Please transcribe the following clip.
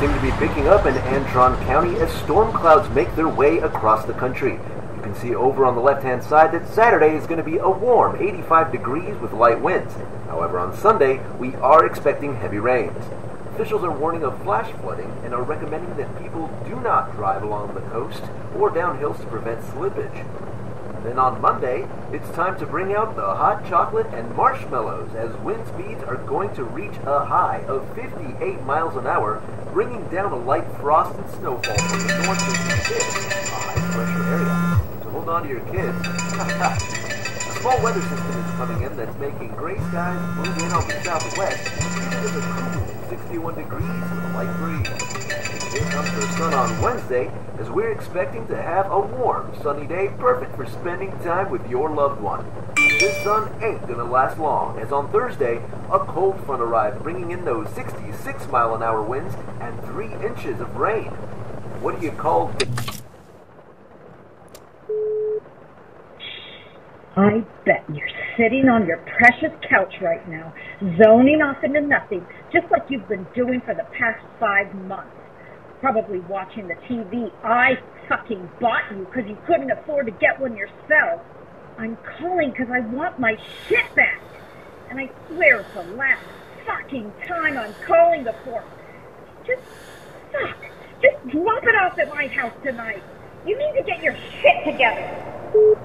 seem to be picking up in Antron County as storm clouds make their way across the country. You can see over on the left-hand side that Saturday is going to be a warm 85 degrees with light winds. However, on Sunday, we are expecting heavy rains. Officials are warning of flash flooding and are recommending that people do not drive along the coast or down hills to prevent slippage. Then on Monday, it's time to bring out the hot chocolate and marshmallows as wind speeds are going to reach a high of 58 miles an hour, bringing down a light frost and snowfall from the north to the east, a high-pressure area. So hold on to your kids. A small weather system is coming in that's making gray skies move in on the southwest, giving us a cool 61 degrees with a light breeze. Here comes the sun on Wednesday, as we're expecting to have a warm, sunny day perfect for spending time with your loved one. This sun ain't gonna last long, as on Thursday, a cold front arrived, bringing in those 66-mile-an-hour winds and 3 inches of rain. What do you call this? I bet you're sitting on your precious couch right now, zoning off into nothing, just like you've been doing for the past 5 months. Probably watching the TV I fucking bought you because you couldn't afford to get one yourself. I'm calling because I want my shit back. And I swear it's the last fucking time I'm calling before. Just drop it off at my house tonight. You need to get your shit together.